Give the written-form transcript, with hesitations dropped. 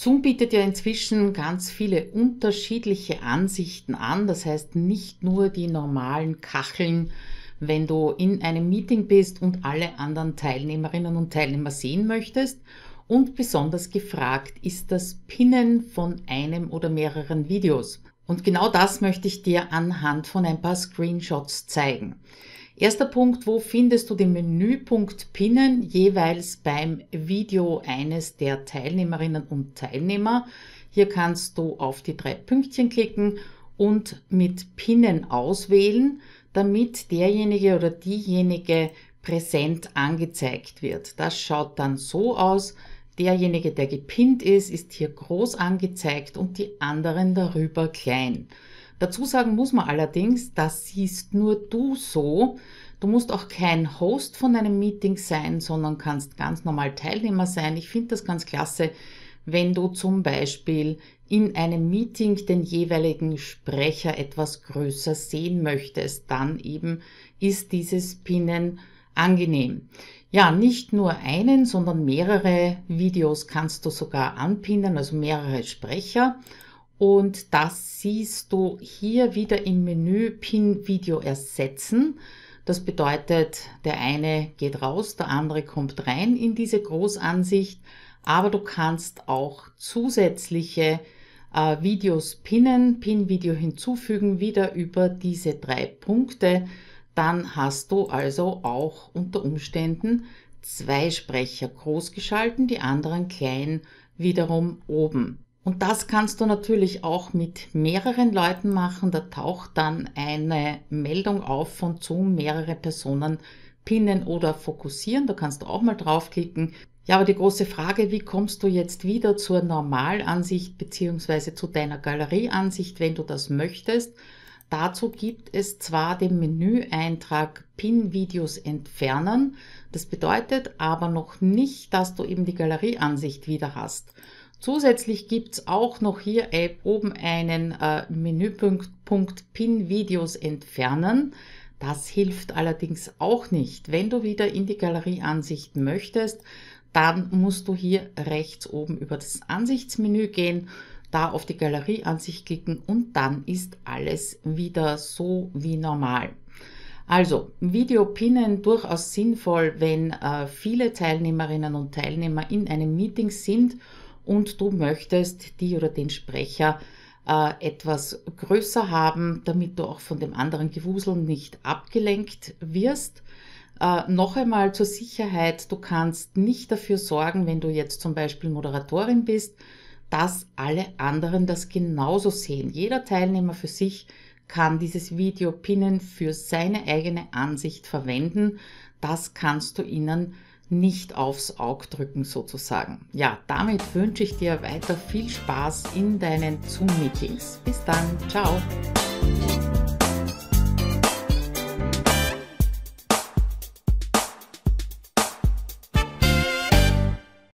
Zoom bietet ja inzwischen ganz viele unterschiedliche Ansichten an, das heißt nicht nur die normalen Kacheln, wenn du in einem Meeting bist und alle anderen Teilnehmerinnen und Teilnehmer sehen möchtest. Und besonders gefragt ist das Pinnen von einem oder mehreren Videos. Und genau das möchte ich dir anhand von ein paar Screenshots zeigen. Erster Punkt, wo findest du den Menüpunkt Pinnen? Jeweils beim Video eines der Teilnehmerinnen und Teilnehmer. Hier kannst du auf die drei Pünktchen klicken und mit Pinnen auswählen, damit derjenige oder diejenige präsent angezeigt wird. Das schaut dann so aus, derjenige, der gepinnt ist, ist hier groß angezeigt und die anderen darüber klein. Dazu sagen muss man allerdings, das siehst nur du so. Du musst auch kein Host von einem Meeting sein, sondern kannst ganz normal Teilnehmer sein. Ich finde das ganz klasse, wenn du zum Beispiel in einem Meeting den jeweiligen Sprecher etwas größer sehen möchtest. Dann eben ist dieses Pinnen angenehm. Ja, nicht nur einen, sondern mehrere Videos kannst du sogar anpinnen, also mehrere Sprecher. Und das siehst du hier wieder im Menü Pin-Video ersetzen. Das bedeutet, der eine geht raus, der andere kommt rein in diese Großansicht. Aber du kannst auch zusätzliche Videos pinnen, Pin-Video hinzufügen, wieder über diese drei Punkte. Dann hast du also auch unter Umständen zwei Sprecher groß geschalten, die anderen klein wiederum oben. Und das kannst du natürlich auch mit mehreren Leuten machen. Da taucht dann eine Meldung auf von Zoom, mehrere Personen pinnen oder fokussieren. Da kannst du auch mal draufklicken. Ja, aber die große Frage, wie kommst du jetzt wieder zur Normalansicht bzw. zu deiner Galerieansicht, wenn du das möchtest? Dazu gibt es zwar den Menüeintrag Pin-Videos entfernen. Das bedeutet aber noch nicht, dass du eben die Galerieansicht wieder hast. Zusätzlich gibt es auch noch hier oben einen Menüpunkt Pin-Videos entfernen. Das hilft allerdings auch nicht. Wenn du wieder in die Galerieansicht möchtest, dann musst du hier rechts oben über das Ansichtsmenü gehen, da auf die Galerieansicht klicken und dann ist alles wieder so wie normal. Also, Video pinnen durchaus sinnvoll, wenn viele Teilnehmerinnen und Teilnehmer in einem Meeting sind und du möchtest die oder den Sprecher etwas größer haben, damit du auch von dem anderen Gewusel nicht abgelenkt wirst. Noch einmal zur Sicherheit, du kannst nicht dafür sorgen, wenn du jetzt zum Beispiel Moderatorin bist, dass alle anderen das genauso sehen. Jeder Teilnehmer für sich kann dieses Video pinnen für seine eigene Ansicht verwenden. Das kannst du ihnen nicht aufs Auge drücken sozusagen. Ja, damit wünsche ich dir weiter viel Spaß in deinen Zoom-Meetings. Bis dann, ciao!